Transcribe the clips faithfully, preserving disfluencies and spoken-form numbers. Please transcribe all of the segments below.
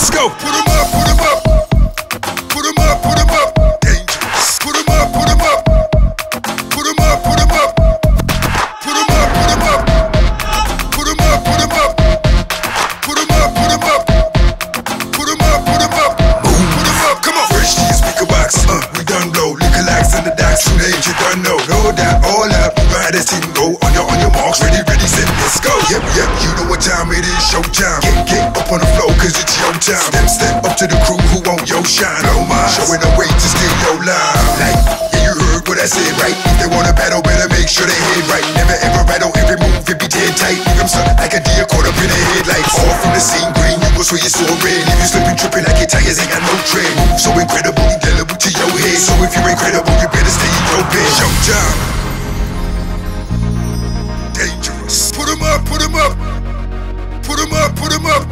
Let's go. Put 'em up, put 'em up. Put 'em up, put 'em up. Dangerous. Put 'em up, put 'em up. Put 'em up, put 'em up. Put 'em up, put 'em up. Put 'em up, put 'em up. Put 'em up, put 'em up. Put 'em up, put 'em up. Put 'em up. Come on. Fresh to your speaker box. Uh, we done blow. Liquor lax in the docks. Shoot ain't you done know? Know that all up. You got this team go on your on your marks. Ready, ready, set, let's go. Yep, yep. You know what time it is? Showtime. Get get up on the floor. Step, step up to the crew who want your shine. No mind, showing the way to steal your line. Like, yeah, you heard what I said, right? If they wanna battle, better make sure they head right. Never ever rattle every move, it be dead tight. Leave 'em stuck like a deer caught up in the headlights. All from the same green, you go so you're so red. If you slipping, tripping like your tires ain't got no tread. Move so incredible, you deliver to your head. So if you're incredible, you better stay in your bed. Showtime. Dangerous. Put 'em up, put 'em up. Put 'em up, put 'em up.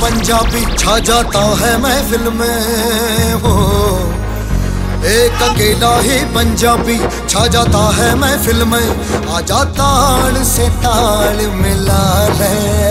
Punjabi छा जाता है महफिल में हो एक अकेला ही पंजाबी छा जाता है महफिल में आजा ताल से ताल मिला ले।